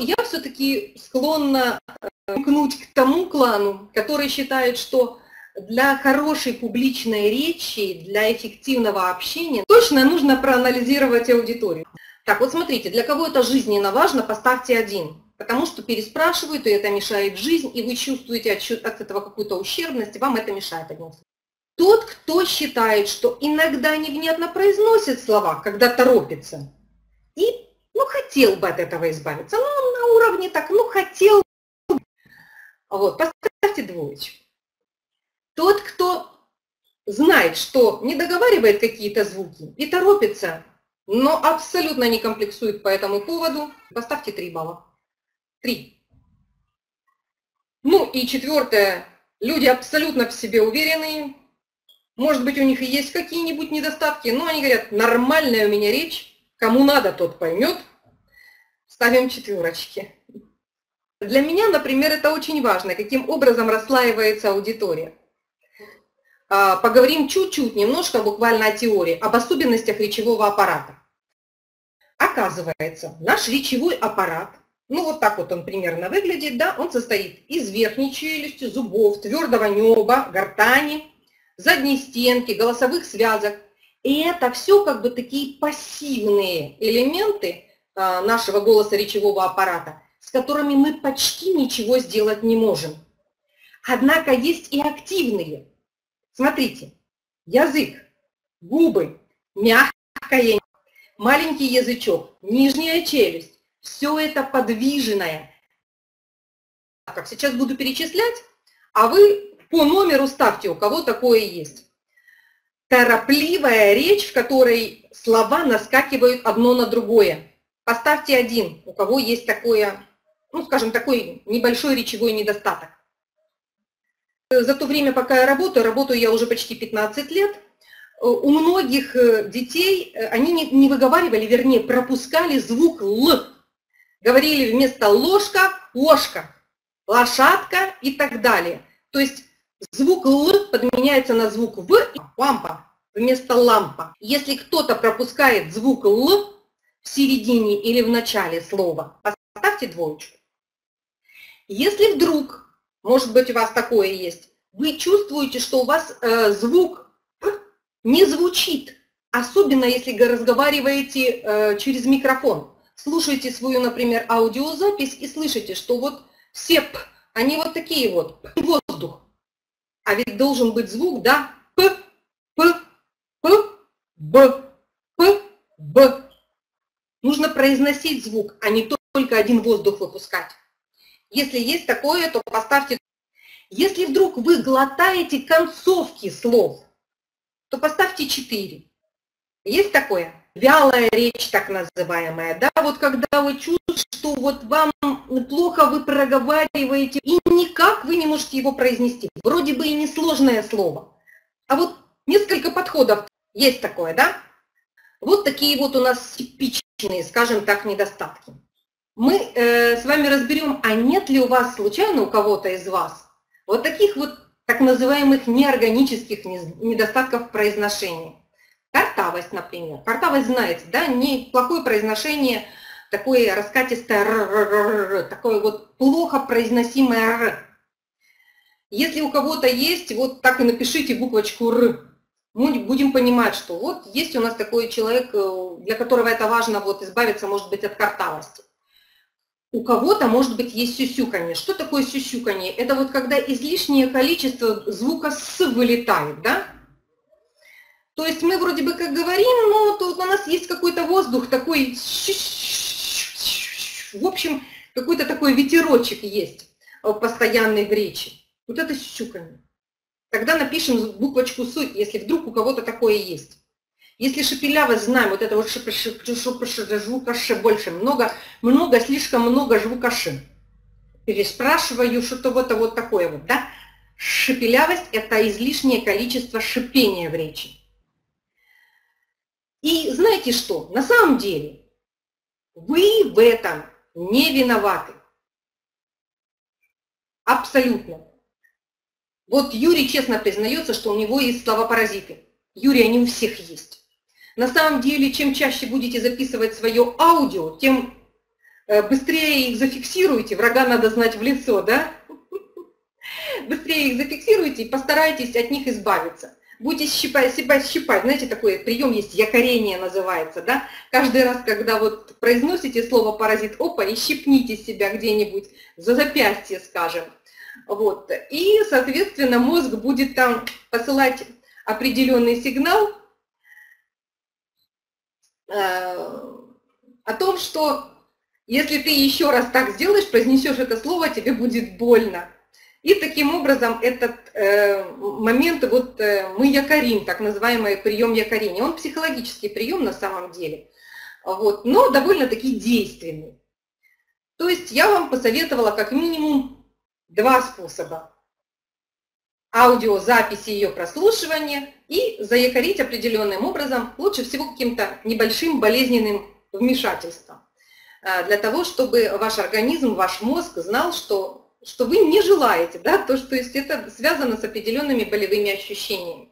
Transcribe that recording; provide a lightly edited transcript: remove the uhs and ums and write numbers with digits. я все-таки склонна мкнуть к тому клану, который считает, что для хорошей публичной речи, для эффективного общения точно нужно проанализировать аудиторию. Так, вот смотрите, для кого это жизненно важно, поставьте 1. Потому что переспрашивают, и это мешает жизнь, и вы чувствуете от этого какую-то ущербность, и вам это мешает, одним словом. Тот, кто считает, что иногда невнятно произносит слова, когда торопится, и хотел бы от этого избавиться, на уровне так, хотел бы. Вот, поставьте 2. Тот, кто знает, что не договаривает какие-то звуки и торопится, но абсолютно не комплексует по этому поводу, поставьте 3 балла. 3. Ну и 4. Люди абсолютно в себе уверенные. Может быть, у них и есть какие-нибудь недостатки, но они говорят, нормальная у меня речь, кому надо, тот поймет. Ставим четверочки. Для меня, например, это очень важно, каким образом расслаивается аудитория. Поговорим чуть-чуть, немножко буквально о теории, об особенностях речевого аппарата. Оказывается, наш речевой аппарат, вот так вот он примерно выглядит, да, он состоит из верхней челюсти, зубов, твердого неба, гортани, задней стенки, голосовых связок. И это все как бы такие пассивные элементы нашего голоса речевого аппарата, с которыми мы почти ничего сделать не можем. Однако есть и активные. Смотрите, язык, губы, мягкая, маленький язычок, нижняя челюсть, все это подвижное. Как сейчас буду перечислять, а вы по номеру ставьте, у кого такое есть. Торопливая речь, в которой слова наскакивают одно на другое. Поставьте 1, у кого есть такое, скажем, такой небольшой речевой недостаток. За то время, пока я работаю я уже почти 15 лет, у многих детей, они не выговаривали, вернее, пропускали звук «л». Говорили вместо «ложка» «ложка», «лошадка» и так далее. То есть звук «л» подменяется на звук «в» и «лампа» вместо «лампа». Если кто-то пропускает звук «л» в середине или в начале слова, поставьте 2. Если вдруг, может быть, у вас такое есть, вы чувствуете, что у вас звук не звучит, особенно если разговариваете через микрофон. Слушаете свою, например, аудиозапись и слышите, что вот все «п», они вот такие вот, воздух. А ведь должен быть звук, да, «п», «п», «п», «б», «п», «б». Нужно произносить звук, а не только один воздух выпускать. Если есть такое, то поставьте. Если вдруг вы глотаете концовки слов, то поставьте 4. Есть такое? Вялая речь, так называемая. Да, вот когда вы чувствуете, что вот вам плохо, вы проговариваете, и никак вы не можете его произнести. Вроде бы и несложное слово. А вот несколько подходов есть такое, да? Вот такие вот у нас типичные, скажем так, недостатки. Мы с вами разберем, а нет ли у вас случайно, у кого-то из вас, вот таких вот так называемых неорганических недостатков произношения. Картавость, например. Картавость, знаете, да, неплохое произношение, такое раскатистое «р», такое вот плохо произносимое «р». Если у кого-то есть, вот так и напишите буквочку «р». Мы будем понимать, что вот есть у нас такой человек, для которого это важно вот избавиться, может быть, от картавости. У кого-то, может быть, есть сюсюканье. Что такое сюсюканье? Это вот когда излишнее количество звука «с» вылетает, да? То есть мы вроде бы как говорим, но тут у нас есть какой-то воздух, такой, в общем, какой-то такой ветерочек есть постоянный в речи. Вот это сюсюканье. Тогда напишем буквочку «с», если вдруг у кого-то такое есть. Если шепелявость, знаем, вот это вот звука «ш» больше, много, слишком много звука «ш». Переспрашиваю, что-то вот такое вот, да? Шепелявость – это излишнее количество шипения в речи. И знаете что? На самом деле вы в этом не виноваты. Абсолютно. Вот Юрий честно признается, что у него есть слова-паразиты. Юрий, они у всех есть. На самом деле, чем чаще будете записывать свое аудио, тем быстрее их зафиксируйте, врага надо знать в лицо, да? Быстрее их зафиксируйте и постарайтесь от них избавиться. Будете себя щипать, знаете, такой прием есть, якорение называется, да? Каждый раз, когда вот произносите слово «паразит», опа, и щипните себя где-нибудь за запястье, скажем. Вот. И, соответственно, мозг будет там посылать определенный сигнал о том, что если ты еще раз так сделаешь, произнесешь это слово, тебе будет больно. И таким образом этот момент, вот мы якорим, так называемый прием якорения. Он психологический прием на самом деле, вот, но довольно-таки действенный. То есть я вам посоветовала как минимум два способа. Аудиозаписи, ее прослушивание и заякорить определенным образом, лучше всего каким-то небольшим болезненным вмешательством, для того, чтобы ваш организм, ваш мозг знал, что вы не желаете, да, то, что, то есть это связано с определенными болевыми ощущениями.